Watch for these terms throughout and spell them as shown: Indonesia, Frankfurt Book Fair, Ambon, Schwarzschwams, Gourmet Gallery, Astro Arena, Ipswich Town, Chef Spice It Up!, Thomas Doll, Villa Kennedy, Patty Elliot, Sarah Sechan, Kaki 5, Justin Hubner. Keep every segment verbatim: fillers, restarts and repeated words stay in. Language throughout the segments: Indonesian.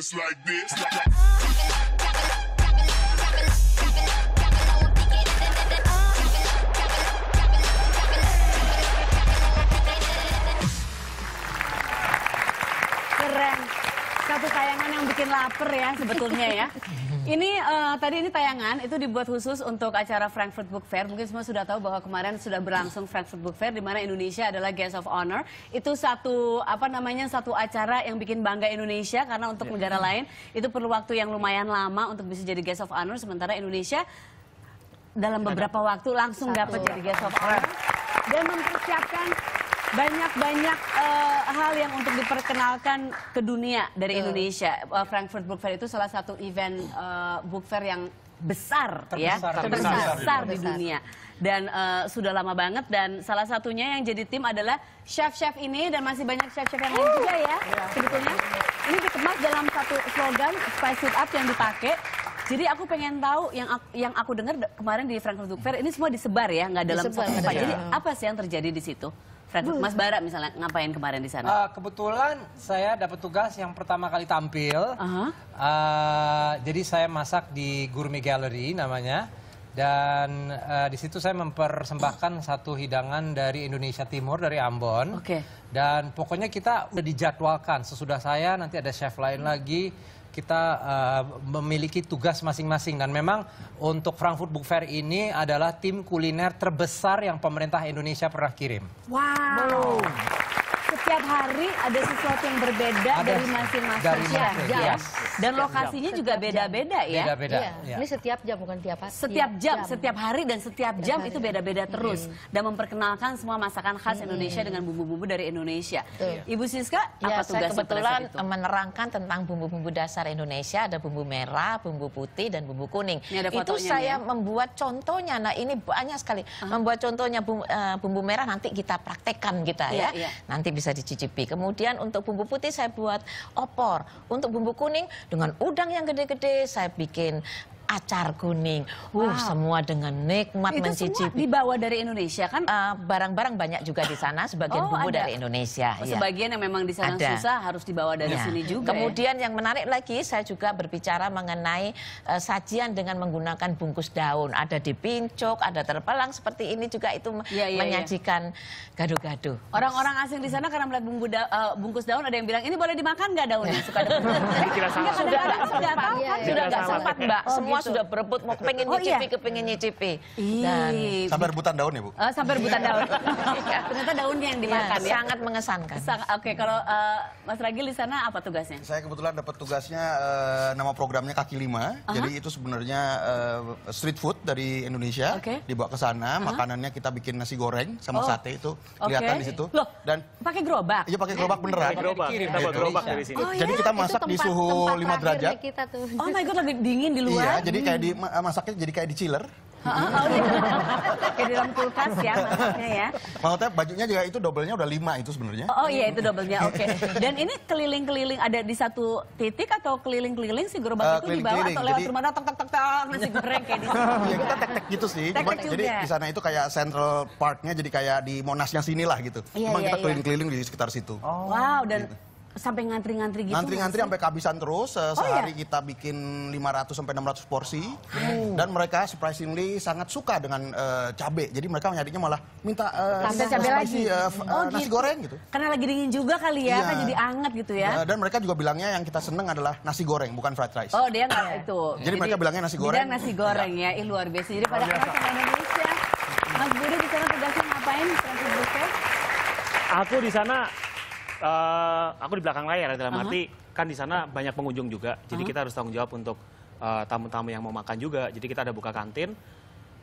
just like this. Keren. Satu tayangan yang bikin lapar ya sebetulnya ya. Ini uh, tadi ini tayangan itu dibuat khusus untuk acara Frankfurt Book Fair. Mungkin semua sudah tahu bahwa kemarin sudah berlangsung Frankfurt Book Fair, di mana Indonesia adalah guest of honor. Itu satu apa namanya satu acara yang bikin bangga Indonesia, karena untuk yeah. negara lain itu perlu waktu yang lumayan lama untuk bisa jadi guest of honor. Sementara Indonesia dalam beberapa waktu langsung dapat jadi guest of honor dan mempersiapkan banyak-banyak uh, hal yang untuk diperkenalkan ke dunia dari Indonesia. Uh, Frankfurt Book Fair itu salah satu event uh, book fair yang besar, terbesar, ya, terbesar, terbesar di dunia. Dan uh, sudah lama banget. Dan salah satunya yang jadi tim adalah chef-chef ini, dan masih banyak chef-chef yang lain uh. juga ya. Yeah. Sebetulnya ini dikemas dalam satu slogan Spice It Up yang dipakai. Jadi aku pengen tahu yang aku, yang aku dengar kemarin di Frankfurt Book Fair ini semua disebar ya, nggak dalam satu tempat. Jadi apa sih yang terjadi di situ? Mas Bara misalnya ngapain kemarin di sana? Uh, kebetulan saya dapat tugas yang pertama kali tampil. Uh-huh. uh, jadi saya masak di Gourmet Gallery namanya, dan uh, di situ saya mempersembahkan satu hidangan dari Indonesia Timur, dari Ambon. Okay. Dan pokoknya kita udah dijadwalkan. Sesudah saya nanti ada chef lain lagi. Kita uh, memiliki tugas masing-masing, dan memang untuk Frankfurt Book Fair ini adalah tim kuliner terbesar yang pemerintah Indonesia pernah kirim. Wow. Wow. Setiap hari ada sesuatu yang berbeda ada, dari masing-masing ya, jam. Yes. Dan lokasinya juga beda-beda ya. Beda-beda. Iya. Iya. Ini setiap jam bukan tiap hari. Setiap jam, jam. Setiap hari dan setiap jam, jam itu beda-beda terus. Hmm. Dan memperkenalkan semua masakan khas hmm. Indonesia dengan bumbu-bumbu dari Indonesia. Tuh. Ibu Siska, ya, apa tugas kebetulan itu? Menerangkan tentang bumbu-bumbu dasar Indonesia, ada bumbu merah, bumbu putih, dan bumbu kuning. Itu saya ya? membuat contohnya. Nah ini banyak sekali. Aha. Membuat contohnya bumbu, uh, bumbu merah nanti kita praktekkan kita ya. ya. ya. Nanti bisa dicicipi. Kemudian untuk bumbu putih saya buat opor. Untuk bumbu kuning dengan udang yang gede-gede saya bikin acar kuning. Wow. Uh, semua dengan nikmat itu mencicipi. Semua dibawa dari Indonesia kan? Barang-barang uh, banyak juga di sana, sebagian oh, bumbu ada. dari Indonesia. Oh, ya. Sebagian yang memang di sana ada. susah harus dibawa dari ya. sini juga. Kemudian ya? yang menarik lagi, saya juga berbicara mengenai uh, sajian dengan menggunakan bungkus daun. Ada di pincuk, ada terpelang seperti ini juga, itu ya, ya, menyajikan gado-gado. Ya. Orang-orang asing di sana karena melihat bumbu da uh, bungkus daun, ada yang bilang ini boleh dimakan nggak daunnya? Suka ada kadang-kadang sudah tahu kan, sudah nggak sempat Mbak. Semua sudah berebut, mau pengen nyicipi, oh, iya? kepingin nyicipi. Dan sampai rebutan daun ya Bu? Uh, sampai rebutan daun. Ternyata daunnya yang dimakan ya. Sangat mengesankan. Sang, Oke, okay, kalau uh, Mas Ragil di sana apa tugasnya? Saya kebetulan dapat tugasnya uh, nama programnya Kaki lima. Uh -huh. Jadi itu sebenarnya uh, street food dari Indonesia. Okay. Dibawa ke sana, uh -huh. makanannya kita bikin nasi goreng sama oh. sate, itu kelihatan okay. di situ. Loh, dan pakai gerobak? Iya pakai gerobak beneran. Pakai gerobak, pakai gerobak dari sini. Oh, iya? Jadi kita masak tempat, di suhu lima derajat. Kita tuh. Oh my God, lebih dingin di luar. Iya. Jadi kayak di masaknya jadi kayak di chiller. Heeh, oh, kayak di dalam kulkas ya masaknya ya. Maksudnya bajunya juga itu double-nya udah lima itu sebenarnya. Oh, oh iya itu double-nya. Oke. Okay. Dan ini keliling-keliling ada di satu titik atau keliling-keliling si gerobak uh, itu dibawa atau lewat rumah datang tak tak tak nasi goreng kayak di sini. Ya kita tek-tek gitu sih. Tek -tek jadi di sana itu kayak Central Park-nya, jadi kayak di Monasnya sinilah gitu. Iya, Memang iya, kita keliling-keliling iya. di sekitar situ. Oh. Wow, dan gitu. Sampai ngantri-ngantri gitu? Ngantri-ngantri sampai kehabisan terus. Se Sehari oh, iya? kita bikin lima ratus sampai enam ratus porsi. Oh. Dan mereka surprisingly sangat suka dengan uh, cabai. Jadi mereka nyarinya malah minta uh, cabai lagi. Uh, oh, nasi gitu. goreng gitu. Karena lagi dingin juga kali ya, yeah. kan jadi anget gitu ya. Dan mereka juga bilangnya yang kita seneng adalah nasi goreng, bukan fried rice. Oh dia nggak itu. Jadi, jadi mereka bilangnya nasi goreng. Bidang nasi goreng ya, ih luar biasa. Jadi pada anak Indonesia, Mas Budi di sana tugasnya ngapain? Aku di sana... Uh, aku di belakang layar, dalam uh -huh. arti kan di sana banyak pengunjung juga, jadi uh -huh. kita harus tanggung jawab untuk tamu-tamu uh, yang mau makan juga. Jadi kita ada buka kantin,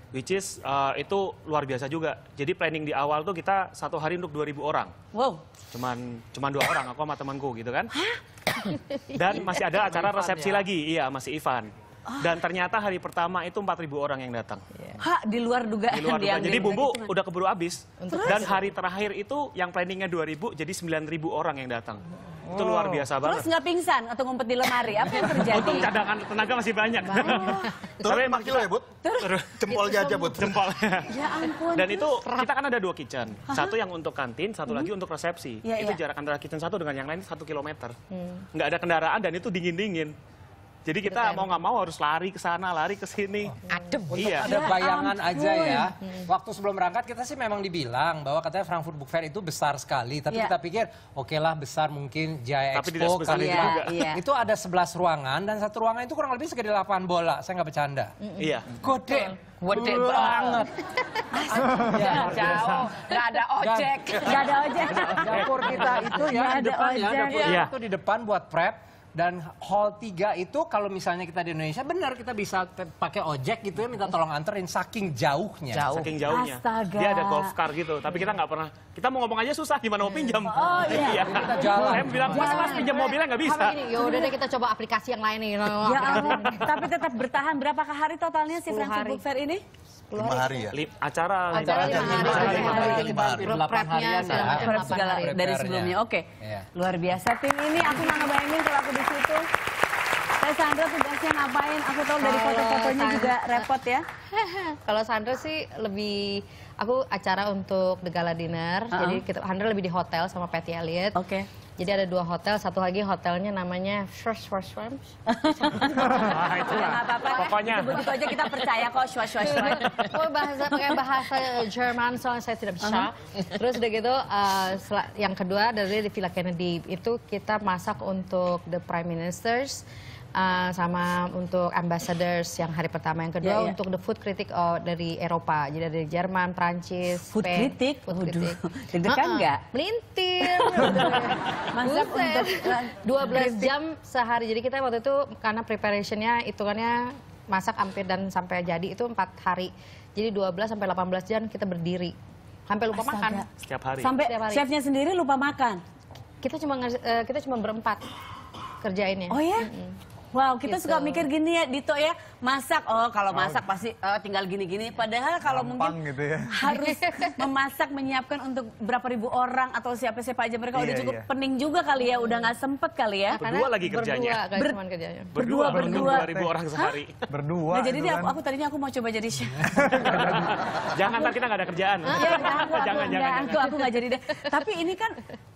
which is uh, itu luar biasa juga. Jadi planning di awal tuh kita satu hari untuk dua ribu orang. Wow. Cuman cuman dua orang, aku sama temanku gitu kan. Dan masih ada acara resepsi ya. lagi, iya masih event. Dan ternyata hari pertama itu empat ribu orang yang datang. Hah, di luar dugaan. Di luar dugaan. Jadi bumbu udah keburu habis. Terus? Dan hari terakhir itu yang planningnya dua ribu, jadi sembilan ribu orang yang datang. Itu luar biasa banget. Terus nggak pingsan atau ngumpet di lemari, apa yang terjadi? Untung cadangan tenaga masih banyak. Sampai empat kilo ya, Bud? Terus jempolnya aja, Bud. Jempol. Ya ampun. Dan itu kita kan ada dua kitchen. Satu yang untuk kantin, satu lagi untuk resepsi. Itu jarak antara kitchen satu dengan yang lain satu kilometer. Nggak ada kendaraan dan itu dingin-dingin. Jadi kita mau nggak mau harus lari ke sana, lari ke sini. Adem. Untuk iya. Ada bayangan ya, aja ya. Waktu sebelum berangkat kita sih memang dibilang bahwa katanya Frankfurt Book Fair itu besar sekali. Tapi ya. Kita pikir, oke okay lah besar mungkin Jaya tapi Expo. Tapi iya, iya. Itu ada sebelas ruangan dan satu ruangan itu kurang lebih segede lapangan bola. Saya nggak bercanda. Iya. Gede. Gede banget. Ya, jauh, nggak ada ojek. Nggak ada ojek. Dapur kita itu ya, di depan ya. Dapur ya. Itu di depan buat prep. Dan hall tiga itu kalau misalnya kita di Indonesia benar kita bisa pakai ojek gitu ya minta tolong anterin saking jauhnya. Jauh. Saking jauhnya. Astaga. Dia ada golf car gitu, tapi kita nggak pernah. Kita mau ngomong aja susah, gimana mau pinjam. Oh iya. Kita jalan. Saya bilang, mas mas pinjam mobilnya nggak bisa. Ya udah deh kita coba aplikasi yang lain nih. Ya ampun. Tapi tetap bertahan berapakah hari totalnya sih Frankfurt Book Fair ini? Lima hari ya? Acara acara lima hari. Prepnya segala dari sebelumnya. Oke. Luar biasa tim ini. Aku nggak ngebayangin kalau aku di situ. Saya Sandra tugasnya ngapain? Aku tahu dari foto-fotonya juga repot ya. Kalau Sandra sih lebih aku acara untuk the gala dinner. Jadi kita Sandra lebih di hotel sama Patty Elliot. Oke. Jadi ada dua hotel, satu lagi hotelnya namanya Schwarzschwams. Wah, itu lah. Pokoknya. Begitu aja kita percaya kok Schwarzschwams. Oh, bahasa pakai bahasa Jerman soalnya saya tidak bisa. Terus udah gitu, uh, yang kedua dari Villa Kennedy itu kita masak untuk the Prime Ministers. Uh, sama untuk ambassadors yang hari pertama, yang kedua yeah, yeah. Untuk the food critic oh, dari Eropa, jadi dari Jerman, Prancis, food Spain, critic, food critic. Deg-degan nggak? Melintir, mantap untuk dua belas jam sehari. Jadi kita waktu itu karena preparationnya hitungannya masak hampir dan sampai jadi itu empat hari, jadi dua belas sampai delapan belas jam kita berdiri, sampai lupa Astaga. makan. Setiap hari. Sampai Setiap hari. Chefnya sendiri lupa makan. Kita cuma uh, kita cuma berempat kerjainnya. Oh ya. Mm-mm. Wow, kita gitu. Suka mikir gini ya, Dito ya, masak, oh kalau masak pasti oh, tinggal gini-gini. Padahal kalau Lampang mungkin gitu ya. Harus memasak, menyiapkan untuk berapa ribu orang atau siapa-siapa aja mereka iya, udah cukup iya. Pening juga kali ya, udah nggak sempet kali ya. Berdua Karena lagi kerjanya. Berdua, Ber cuman kerjanya. Berdua, berdua. dua ribu orang sehari. Hah? Berdua. Nah, jadi aku, aku tadinya aku mau coba jadi chef. Jangan, ntar kita nggak ada kerjaan. Ah, ya, jangan, aku, jangan, aku, jangan. Enggak, aku nggak jadi deh. Tapi ini kan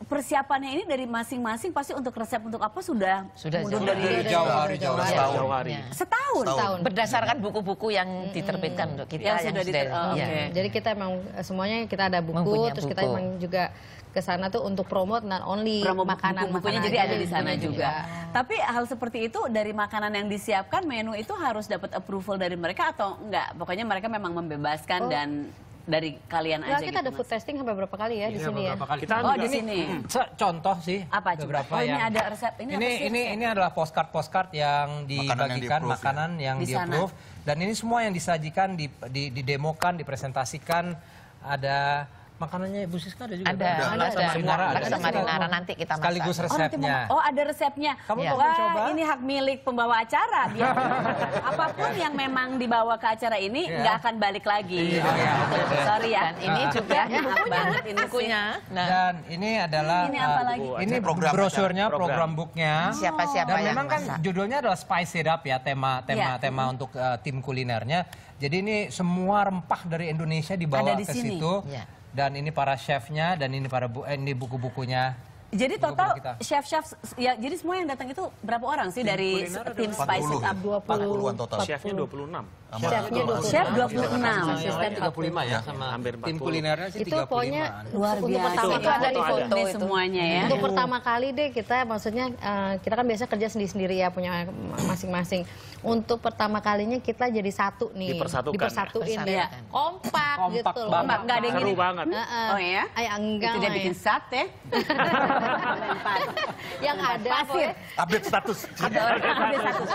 persiapannya ini dari masing-masing pasti untuk resep untuk apa sudah? Sudah, sudah. Jauh. Jauh hari. Jauh hari. Setahun. Setahun. Berdasarkan buku-buku yang diterbitkan hmm. untuk kita. Ya, yang sudah diterbitkan. Oh, okay. Jadi kita emang semuanya kita ada buku, mempunyai terus buku. Kita emang juga ke sana tuh untuk promote not only promo makanan, buku, bukunya makanan jadi ada di sana juga. juga. Tapi hal seperti itu dari makanan yang disiapkan menu itu harus dapat approval dari mereka atau enggak? Pokoknya mereka memang membebaskan oh. dan dari kalian ya, aja. Kita gitu, ada food mas. testing sampai berapa kali ya di ya, sini ya? Kali. Kita oh di sini. Contoh sih. Apa beberapa oh, yang. Ini ada resep ini. Ini resep? ini ini adalah postcard-postcard yang dibagikan makanan yang di-approve ya? di dan ini semua yang disajikan, di, di, didemokan, dipresentasikan ada. Makanannya Ibu Siska ada juga. Ada, kan? ada, ada. Marinara, ada. Ada. Marinara nanti kita masak. Sekaligus resepnya. Oh, oh ada resepnya. Kamu ya. Wah, coba? Ini hak milik pembawa acara. Biar apapun yang memang dibawa ke acara ini nggak ya. akan balik lagi. Iya, oh, iya, iya. Sorry ya. Dan ini juga hak banget ini bukunya. Nah. Dan ini adalah ini, uh, ini program brosurnya, program, program booknya. Siapa-siapa yang memang kan masak. Judulnya adalah Spice It Up ya, tema tema ya. tema hmm. untuk uh, tim kulinernya. Jadi ini semua rempah dari Indonesia dibawa ke situ. Dan ini para chefnya dan ini para bu, eh, ini buku-bukunya. Jadi buku total chef-chef ya jadi semua yang datang itu berapa orang sih tim dari tim Spice It Up dua puluh-an total. Chefnya dua puluh enam. Chef dua puluh enam, asisten tiga puluh lima ya sama hampir empat puluh. Tim kulinernya sih tiga puluh lima. Itu pokoknya luar biasa. Itu ada di foto itu semuanya ya. Untuk pertama kali deh kita maksudnya uh, kita kan biasa kerja sendiri-sendiri ya punya masing-masing. Untuk pertama kalinya kita jadi satu nih. Dipersatukan. Dipersatuin ya. Kompak gitu loh. Kompak enggak ada yang gini. Seru banget. Oh ya. Ay enggak. Itu dia bikin sate. Yang ada update status. Ada update status.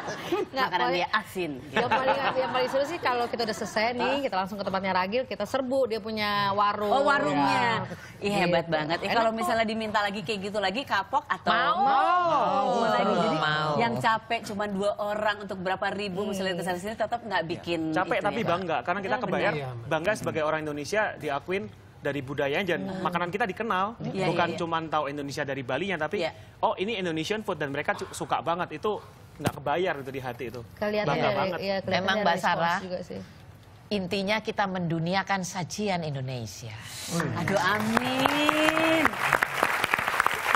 Enggak karena dia asin. Dia paling seru sih kalau kita udah selesai nih kita langsung ke tempatnya Ragil, kita serbu dia punya warung. Oh warungnya, iya ya, hebat gitu. banget. Eh, kalau misalnya diminta lagi kayak gitu lagi kapok atau mau, mau. mau lagi jadi mau. Yang capek cuma dua orang untuk berapa ribu hmm. misalnya kesana sini tetap nggak bikin. Capek tapi ya. bangga karena kita kebayar bangga sebagai orang Indonesia diakuin. dari budayanya dan hmm. makanan kita dikenal, yeah, bukan yeah, yeah. cuma tahu Indonesia dari Balinya, tapi yeah. oh ini Indonesian food dan mereka suka banget, itu nggak kebayar itu di hati itu. Kelihatan ya, banget. Ya, kelihatan memang Mbak Sarah. Intinya kita menduniakan sajian Indonesia. Hmm. Aduh, amin.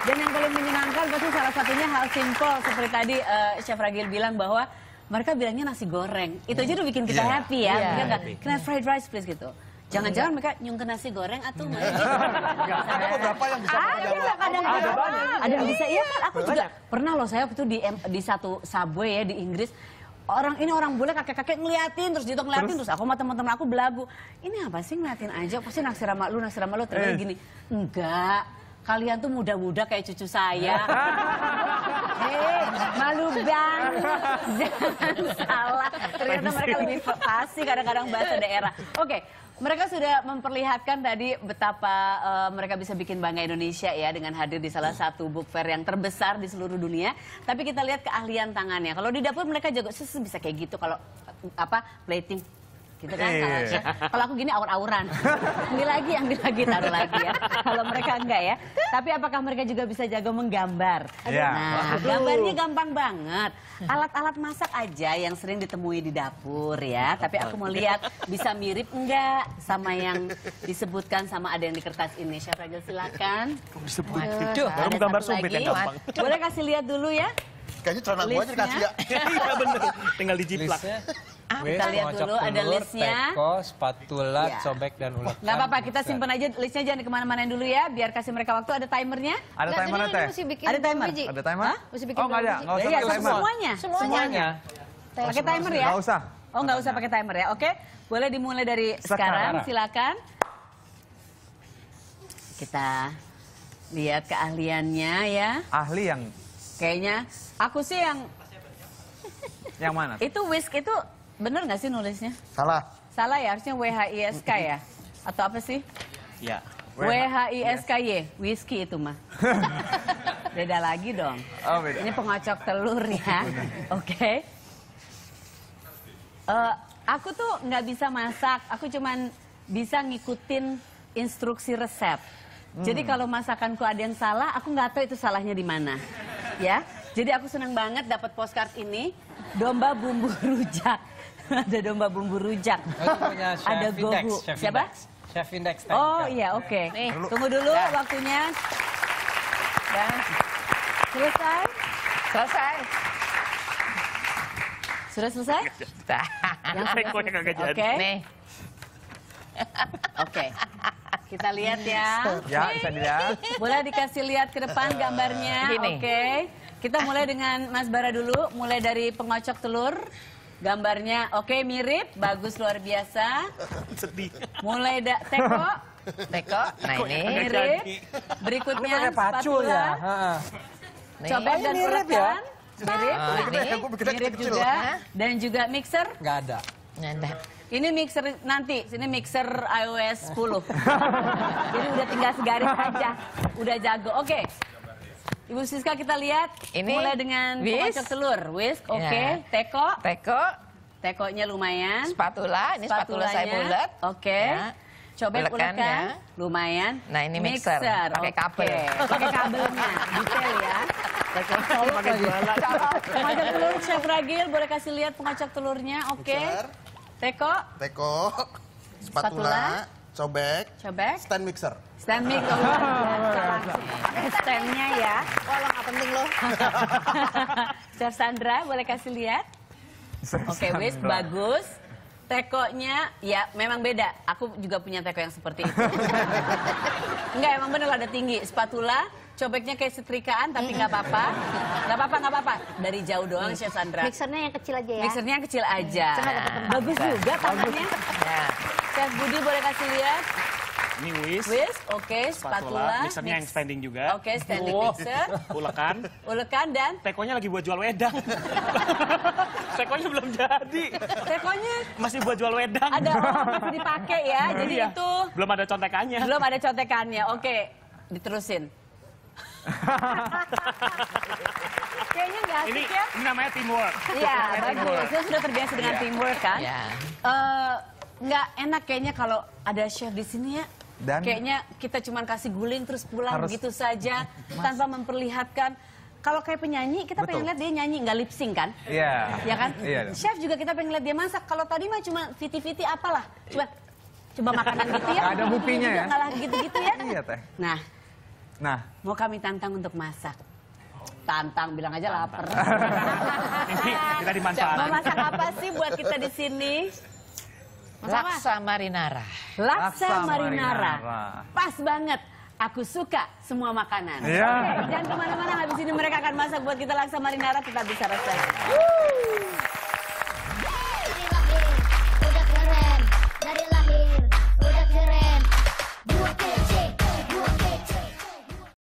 Dan yang paling menyenangkan pasti salah satunya hal simpel seperti tadi uh, Chef Ragil bilang bahwa mereka bilangnya nasi goreng. Itu aja udah bikin kita yeah. happy ya. Yeah. Kan? Happy. Can I fried rice please gitu. Jangan-jangan mereka nyungke nasi goreng atau nggak? Ada beberapa yang bisa. Ada yang kadang ada banyak. Ada yang bisa. Iya kan? Aku juga pernah loh, saya waktu di di satu subway ya di Inggris. Orang ini orang bule kakek-kakek ngeliatin terus gitu ngeliatin terus, terus aku sama teman-teman aku belagu. Ini apa sih ngeliatin aja? Pasti naksir sama lu, naksir sama lu terus eh. gini. Enggak. Kalian tuh muda-muda kayak cucu saya. Hei, malu banget. Jangan salah. Ternyata mereka lebih fasih kadang-kadang bahasa daerah. Oke. Okay. Mereka sudah memperlihatkan tadi betapa uh, mereka bisa bikin bangga Indonesia ya dengan hadir di salah satu book fair yang terbesar di seluruh dunia. Tapi kita lihat keahlian tangannya. Kalau di dapur mereka jago susu bisa kayak gitu. Kalau apa plating gitu kan? Yeah. Kalau aku gini aur-auran. Ini lagi yang lagi taruh lagi ya. Kalau mereka enggak ya. Tapi apakah mereka juga bisa jago menggambar? Yeah. Nah, gambarnya gampang banget. Alat-alat masak aja yang sering ditemui di dapur ya, tapi aku mau lihat bisa mirip enggak sama yang disebutkan sama ada yang di kertas ini. Chef Ragil silakan. Waduh, baru gambar sumpit yang gampang. Boleh kasih lihat dulu ya? Kayaknya celana gua aja dikasih ya. Iya bener, tinggal dijiplak. Ah, kita lihat dulu ada listnya. Teko, spatula, ya. Sobek dan ulek. Gak apa-apa, kita simpan aja listnya, jangan kemana-mana dulu ya. Biar kasih mereka waktu. Ada timernya. Ada timer teh. Ada timer. Ada timer? Mesti bikin. Oh nggak ada. Nggak usah pakai timer. Semuanya. Semuanya. Pakai timer ya? Nggak usah. Oh nggak usah pakai timer ya. Oke, boleh dimulai dari sekarang. Silakan. Kita lihat keahliannya ya. Ahli yang. Kayaknya aku sih yang. Yang mana? Itu whisk itu. Bener nggak sih nulisnya? Salah. Salah ya, harusnya W H I S K ya? Atau apa sih? Ya. W H I S K Y, whisky itu mah. Beda lagi dong. Oh, beda. Ini pengocok telur ya. Oke. Okay. Uh, aku tuh nggak bisa masak, aku cuman bisa ngikutin instruksi resep. Hmm. Jadi kalau masakanku ada yang salah, aku nggak tahu itu salahnya di mana. Ya. Jadi aku senang banget dapat postcard ini, domba bumbu rujak. Ada domba bumbu rujak, oh, ada gogu. Siapa? Chef Index. Oh iya, oke. Okay. Nih, tunggu dulu ya. Waktunya. Dan selesai, selesai. Sudah selesai? Sudah. Oke. Okay. Oke. Okay. Kita lihat ya. Ya, bisa dilihat. Boleh dikasih lihat ke depan gambarnya. Oke. Okay. Kita mulai dengan Mas Bara dulu, mulai dari pengocok telur. Gambarnya oke okay, mirip, bagus luar biasa. Sedih. Mulai da teko. Teko, nah ini. Mirip. Berikutnya spatula. Ya? Cobek dan ulekan. Mirip, ah, ini, mirip juga. Dan juga mixer. Nggak ada. Nggak. Ini mixer nanti, ini mixer i O S sepuluh. Jadi udah tinggal segaris aja, udah jago. Oke. Okay. Ibu Siska kita lihat, ini mulai dengan pengocok telur, whisk, oke, okay. yeah. teko, teko, tekonya lumayan, spatula, ini spatula saya bulat, oke, okay. yeah. coba ulekan, lumayan, nah ini mixer, mixer. pakai kabel, okay. pakai kabelnya, detail ya, pengocok telur, Chef Ragil boleh kasih lihat pengocok telurnya, oke, okay. teko, teko, spatula, spatula. Cobek, cobek, stand mixer. Stand mixer, standnya ya. Oh, lo nggak penting loh. Chef Sandra, boleh kasih lihat? Oke, okay, wis bagus. Tekonya, ya memang beda. Aku juga punya teko yang seperti itu. Enggak, emang bener ada tinggi. Spatula, cobeknya kayak setrikaan, tapi nggak apa-apa. Nggak apa-apa, nggak apa-apa. Dari jauh doang, Chef Sandra. Mixernya yang kecil aja ya? Mixernya yang kecil aja. Bagus juga tangannya. Chef Budi, boleh kasih lihat? Ini whisk, whisk oke, okay. spatula, spatula. Mixernya mix. Yang standing juga. Oke, okay, standing oh. mixer. Ulekan. Ulekan dan? Tekonya lagi buat jual wedang. Tekonya belum jadi. Tekonya? Masih buat jual wedang. Ada orang masih dipakai ya, Bener, jadi ya. itu. Belum ada contekannya. Belum ada contekannya, oke. Okay. Diterusin. Kayaknya nggak asik ini, ya. Ini namanya teamwork. Iya, bagus. Saya sudah terbiasa dengan yeah. teamwork kan. Yeah. Uh, nggak enak kayaknya kalau ada chef di sini ya. Dan kayaknya kita cuma kasih guling terus pulang begitu saja mas, tanpa memperlihatkan. Kalau kayak penyanyi, kita betul. pengen lihat dia nyanyi, nggak lip sync kan? Iya. Yeah. Ya kan? Yeah. Chef juga kita pengen lihat dia masak. Kalau tadi mah cuma viti-viti apalah. Coba coba makanan gitu ya. Ada buktinya ya. Ngalah gitu-gitu ya. Iya, Teh. Nah. Nah, mau kami tantang untuk masak. Tantang, bilang aja lapar. Kita dimanfaatkan. Mau masak apa sih buat kita di sini? Laksa marinara. Laksa, Laksa marinara. marinara. Pas banget. Aku suka semua makanan. Yeah. Oke, jangan kemana-mana. Habis ini mereka akan masak buat kita laksa marinara. Kita bisa rasain.